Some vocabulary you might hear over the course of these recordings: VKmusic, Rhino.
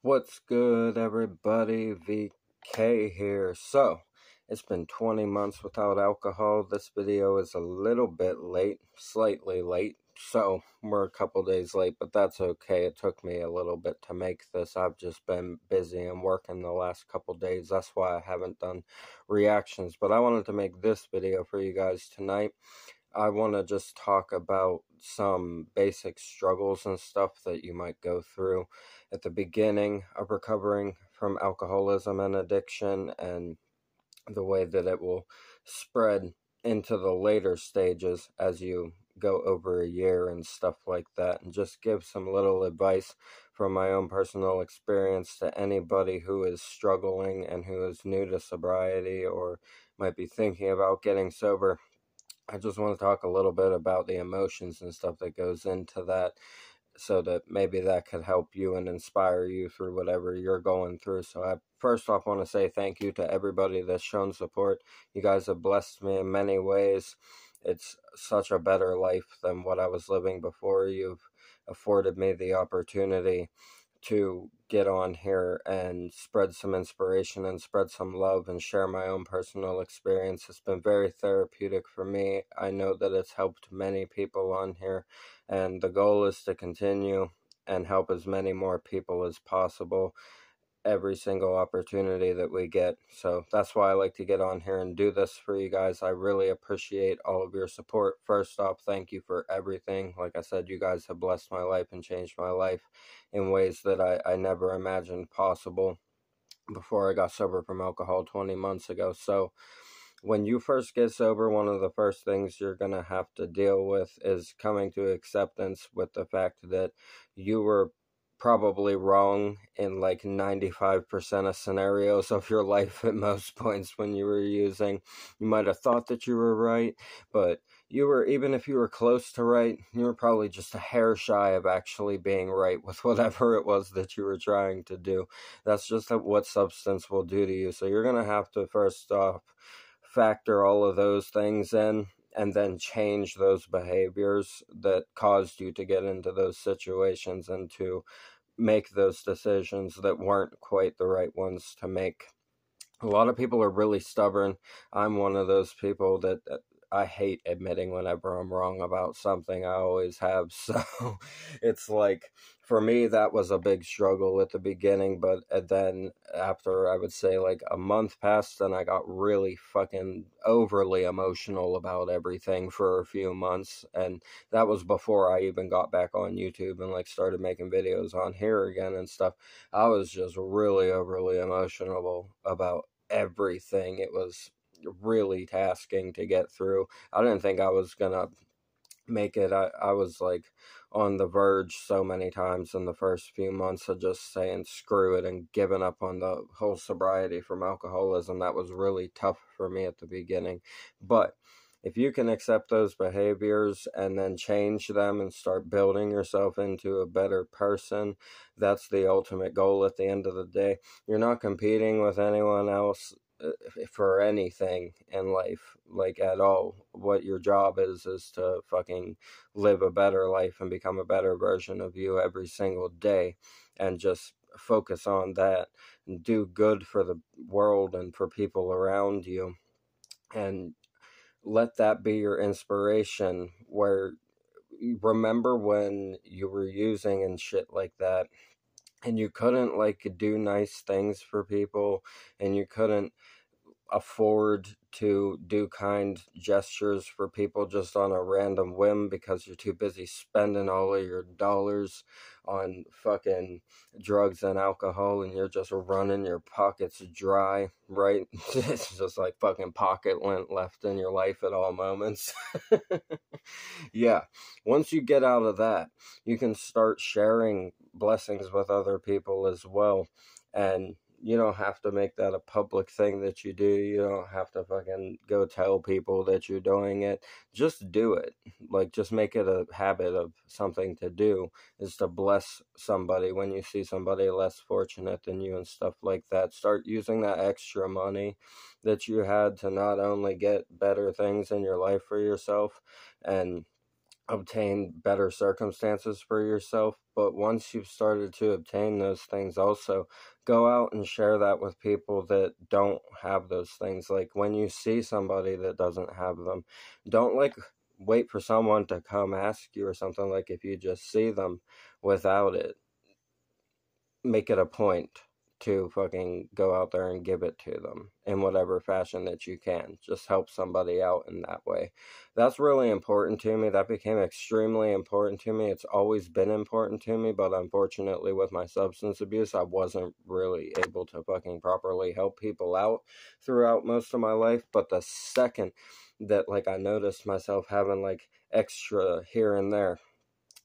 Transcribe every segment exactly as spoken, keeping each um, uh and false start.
What's good, everybody? V K here. So, it's been twenty months without alcohol. This video is a little bit late, slightly late. So, we're a couple days late, but that's okay. It took me a little bit to make this. I've just been busy and working the last couple days. That's why I haven't done reactions. But I wanted to make this video for you guys tonight. I want to just talk about some basic struggles and stuff that you might go through at the beginning of recovering from alcoholism and addiction, and the way that it will spread into the later stages as you go over a year and stuff like that, and just give some little advice from my own personal experience to anybody who is struggling and who is new to sobriety or might be thinking about getting sober. I just want to talk a little bit about the emotions and stuff that goes into that, so that maybe that could help you and inspire you through whatever you're going through. So I first off want to say thank you to everybody that's shown support. You guys have blessed me in many ways. It's such a better life than what I was living before. You've afforded me the opportunity to get on here and spread some inspiration and spread some love and share my own personal experience. It's been very therapeutic for me. I know that it's helped many people on here, and the goal is to continue and help as many more people as possible every single opportunity that we get. So that's why I like to get on here and do this for you guys. I really appreciate all of your support. First off, thank you for everything. Like I said, you guys have blessed my life and changed my life in ways that I, I never imagined possible before I got sober from alcohol twenty months ago. So when you first get sober, one of the first things you're going to have to deal with is coming to acceptance with the fact that you were probably wrong in like ninety-five percent of scenarios of your life at most points when you were using. You might have thought that you were right, but you were, even if you were close to right, you were probably just a hair shy of actually being right with whatever it was that you were trying to do. That's just what substance will do to you. So you're going to have to first off factor all of those things in, and then change those behaviors that caused you to get into those situations and to make those decisions that weren't quite the right ones to make. A lot of people are really stubborn. I'm one of those people that, that I hate admitting whenever I'm wrong about something. I always have. So it's like, for me, that was a big struggle at the beginning. But then after, I would say, like a month passed, and I got really fucking overly emotional about everything for a few months. And that was before I even got back on YouTube and like started making videos on here again and stuff. I was just really overly emotional about everything. It was really tasking to get through. I didn't think I was gonna make it. I, I was like on the verge so many times in the first few months of just saying screw it and giving up on the whole sobriety from alcoholism. That was really tough for me at the beginning. But if you can accept those behaviors and then change them and start building yourself into a better person, that's the ultimate goal at the end of the day. You're not competing with anyone else for anything in life, like at all. What your job is is to fucking live a better life and become a better version of you every single day, and just focus on that and do good for the world and for people around you, and let that be your inspiration. Where remember when you were using and shit like that, and you couldn't like do nice things for people, and you couldn't afford to do kind gestures for people just on a random whim because you're too busy spending all of your dollars on fucking drugs and alcohol, and you're just running your pockets dry, right? It's just like fucking pocket lint left in your life at all moments. Yeah. Once you get out of that, you can start sharing blessings with other people as well, and you don't have to make that a public thing that you do. You don't have to fucking go tell people that you're doing it. Just do it. Like, just make it a habit of something to do, is to bless somebody when you see somebody less fortunate than you and stuff like that. Start using that extra money that you had to not only get better things in your life for yourself and obtain better circumstances for yourself. But once you've started to obtain those things, also go out and share that with people that don't have those things. Like, when you see somebody that doesn't have them, don't like wait for someone to come ask you or something. Like, if you just see them without it, make it a point to fucking go out there and give it to them in whatever fashion that you can. Just help somebody out in that way. That's really important to me. That became extremely important to me. It's always been important to me, but unfortunately with my substance abuse, I wasn't really able to fucking properly help people out throughout most of my life. But the second that, like, I noticed myself having, like, extra here and there,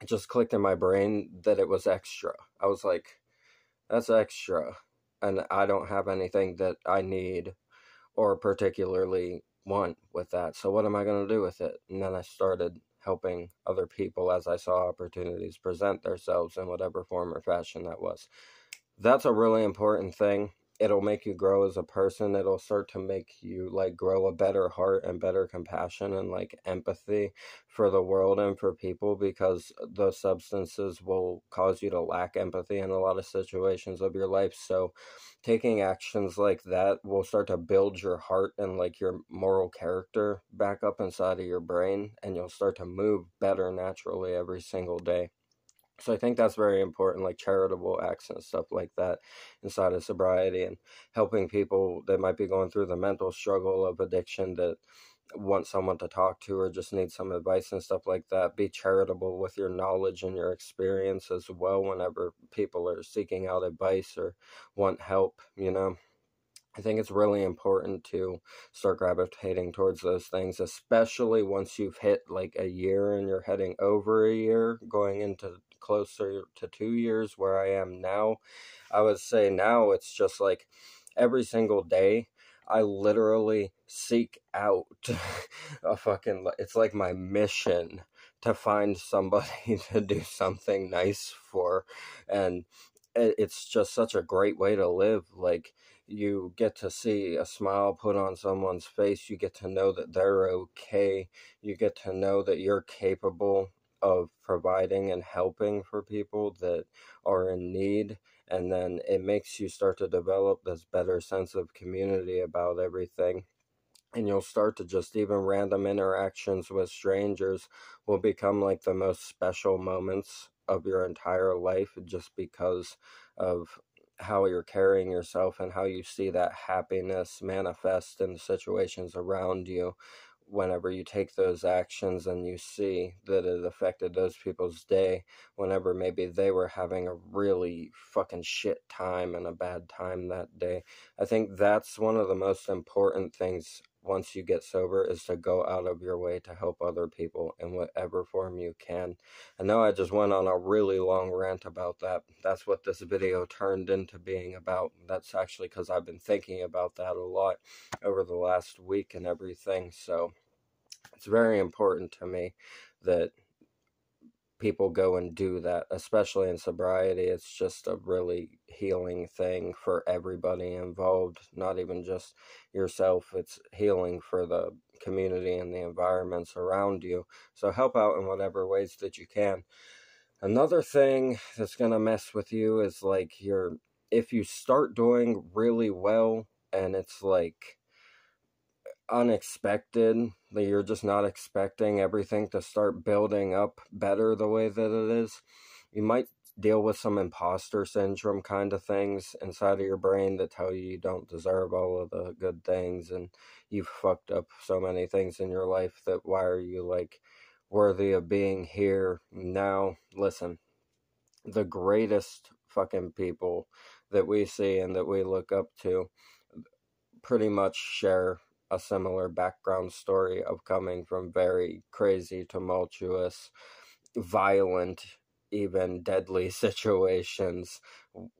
it just clicked in my brain that it was extra. I was like, that's extra, and I don't have anything that I need or particularly want with that, so what am I going to do with it? And then I started helping other people as I saw opportunities present themselves in whatever form or fashion that was. That's a really important thing. It'll make you grow as a person. It'll start to make you, like, grow a better heart and better compassion and, like, empathy for the world and for people, because those substances will cause you to lack empathy in a lot of situations of your life. So taking actions like that will start to build your heart and, like, your moral character back up inside of your brain, and you'll start to move better naturally every single day. So I think that's very important, like charitable acts and stuff like that inside of sobriety, and helping people that might be going through the mental struggle of addiction that want someone to talk to or just need some advice and stuff like that. Be charitable with your knowledge and your experience as well whenever people are seeking out advice or want help, you know. I think it's really important to start gravitating towards those things, especially once you've hit like a year and you're heading over a year, going into closer to two years where I am now. I would say now it's just like every single day I literally seek out a fucking, it's like my mission to find somebody to do something nice for. And it's just such a great way to live. Like, you get to see a smile put on someone's face. You get to know that they're okay. You get to know that you're capable of providing and helping for people that are in need. And then it makes you start to develop this better sense of community about everything. And you'll start to just, even random interactions with strangers will become like the most special moments of your entire life, just because of how you're carrying yourself and how you see that happiness manifest in the situations around you whenever you take those actions and you see that it affected those people's day whenever maybe they were having a really fucking shit time and a bad time that day. I think that's one of the most important things once you get sober, is to go out of your way to help other people in whatever form you can. I know I just went on a really long rant about that. That's what this video turned into being about. That's actually because I've been thinking about that a lot over the last week and everything. So it's very important to me that people go and do that, especially in sobriety. It's just a really healing thing for everybody involved, not even just yourself. It's healing for the community and the environments around you. So help out in whatever ways that you can. Another thing that's going to mess with you is like your, if you start doing really well and it's like unexpected, that you're just not expecting everything to start building up better the way that it is, you might deal with some imposter syndrome kind of things inside of your brain that tell you you don't deserve all of the good things, and you've fucked up so many things in your life that why are you like worthy of being here now. Listen, the greatest fucking people that we see and that we look up to pretty much share a similar background story of coming from very crazy, tumultuous, violent, even deadly situations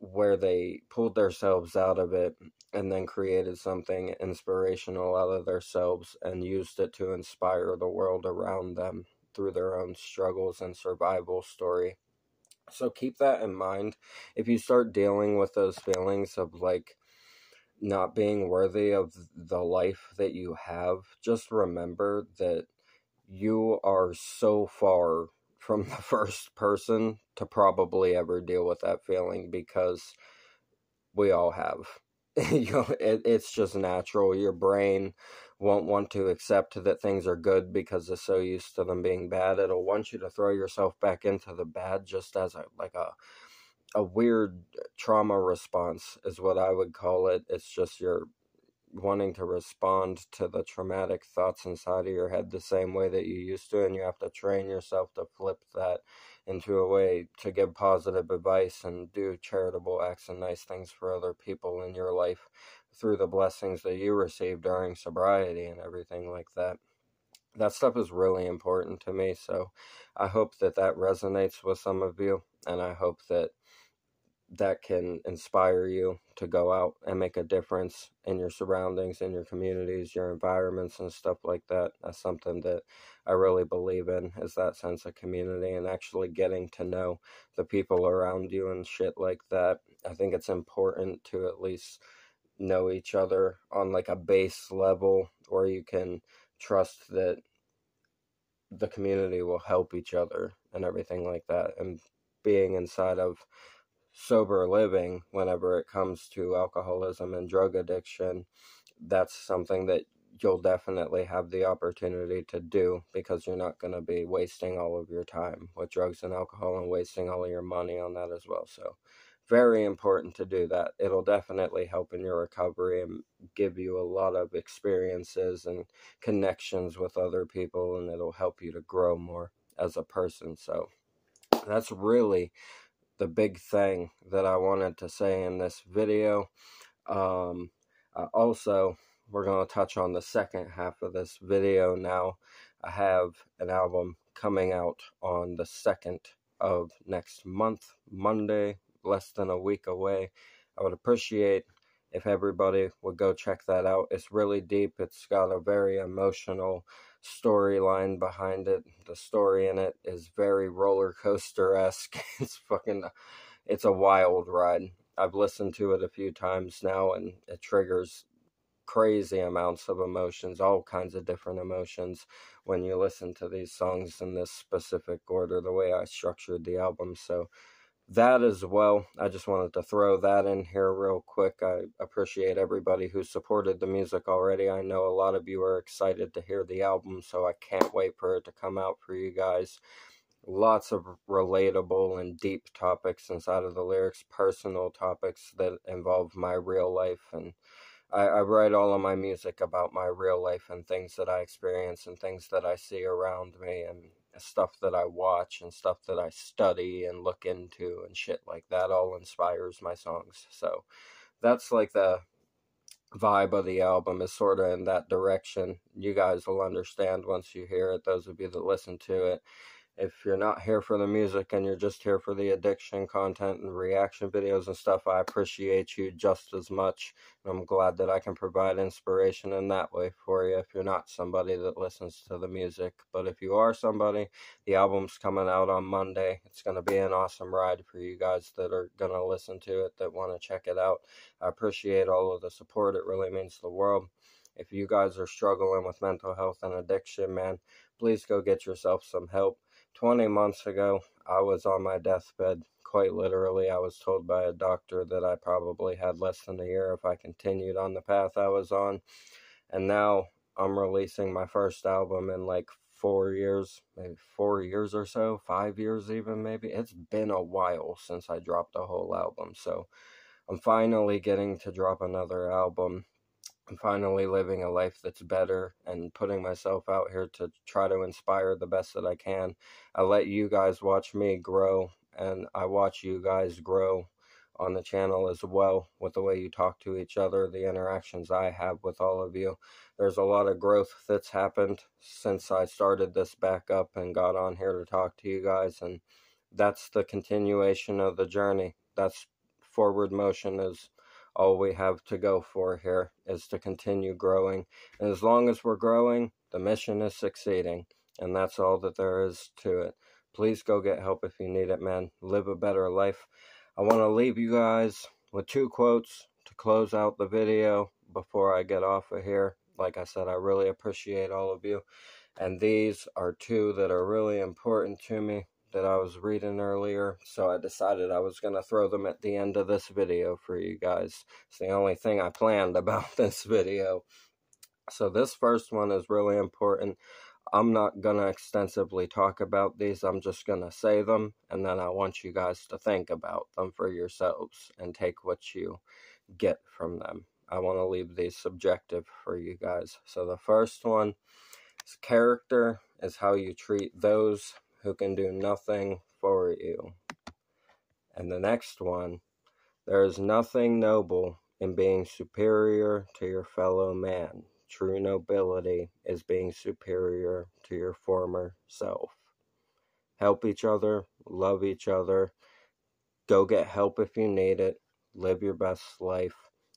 where they pulled themselves out of it and then created something inspirational out of themselves and used it to inspire the world around them through their own struggles and survival story. So keep that in mind. If you start dealing with those feelings of like not being worthy of the life that you have, just remember that you are so far from the first person to probably ever deal with that feeling, because we all have. you know, it, it's just natural. Your brain won't want to accept that things are good because it's so used to them being bad. It'll want you to throw yourself back into the bad just as a, like a a weird trauma response is what I would call it. It's just your wanting to respond to the traumatic thoughts inside of your head the same way that you used to, and you have to train yourself to flip that into a way to give positive advice and do charitable acts and nice things for other people in your life through the blessings that you receive during sobriety and everything like that. That stuff is really important to me, so I hope that that resonates with some of you, and I hope that that can inspire you to go out and make a difference in your surroundings, in your communities, your environments, and stuff like that. That's something that I really believe in, is that sense of community and actually getting to know the people around you and shit like that. I think it's important to at least know each other on like a base level where you can trust that the community will help each other and everything like that. And being inside of sober living, whenever it comes to alcoholism and drug addiction, that's something that you'll definitely have the opportunity to do, because you're not going to be wasting all of your time with drugs and alcohol and wasting all of your money on that as well. So very important to do that. It'll definitely help in your recovery and give you a lot of experiences and connections with other people, and it'll help you to grow more as a person. So that's really the big thing that I wanted to say in this video. Um, uh, also, we're going to touch on the second half of this video now. I have an album coming out on the second of next month, Monday, less than a week away. I would appreciate if everybody would go check that out. It's really deep. It's got a very emotional storyline behind it. The story in it is very roller coaster-esque. It's fucking, it's a wild ride. I've listened to it a few times now, and it triggers crazy amounts of emotions, all kinds of different emotions when you listen to these songs in this specific order, the way I structured the album. So that as well, I just wanted to throw that in here real quick. I appreciate everybody who supported the music already. I know a lot of you are excited to hear the album, so I can't wait for it to come out for you guys. Lots of relatable and deep topics inside of the lyrics, personal topics that involve my real life, and I, I write all of my music about my real life and things that I experience and things that I see around me, and stuff that I watch and stuff that I study and look into and shit like that all inspires my songs. So that's like the vibe of the album, is sort of in that direction. You guys will understand once you hear it, those of you that listen to it. If you're not here for the music and you're just here for the addiction content and reaction videos and stuff, I appreciate you just as much. And I'm glad that I can provide inspiration in that way for you if you're not somebody that listens to the music. But if you are somebody, the album's coming out on Monday. It's going to be an awesome ride for you guys that are going to listen to it, that want to check it out. I appreciate all of the support. It really means the world. If you guys are struggling with mental health and addiction, man, please go get yourself some help. twenty months ago, I was on my deathbed. Quite literally, I was told by a doctor that I probably had less than a year if I continued on the path I was on. And now I'm releasing my first album in like four years, maybe four years or so, five years even maybe. It's been a while since I dropped a whole album. So I'm finally getting to drop another album. I'm finally living a life that's better and putting myself out here to try to inspire the best that I can. I let you guys watch me grow, and I watch you guys grow on the channel as well, with the way you talk to each other, the interactions I have with all of you. There's a lot of growth that's happened since I started this back up and got on here to talk to you guys, and that's the continuation of the journey. That's forward motion is all we have to go for here, is to continue growing. And as long as we're growing, the mission is succeeding. And that's all that there is to it. Please go get help if you need it, man. Live a better life. I want to leave you guys with two quotes to close out the video before I get off of here. Like I said, I really appreciate all of you. And these are two that are really important to me that I was reading earlier, so I decided I was going to throw them at the end of this video for you guys. It's the only thing I planned about this video. So this first one is really important. I'm not going to extensively talk about these. I'm just going to say them, and then I want you guys to think about them for yourselves and take what you get from them. I want to leave these subjective for you guys. So the first one is character is how you treat those who can do nothing for you. And the next one, there is nothing noble in being superior to your fellow man. True nobility is being superior to your former self. Help each other, love each other, go get help if you need it, live your best life,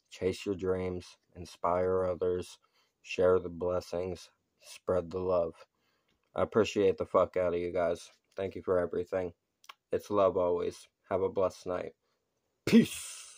chase your dreams, inspire others, share the blessings, spread the love. I appreciate the fuck out of you guys. Thank you for everything. It's love always. Have a blessed night. Peace.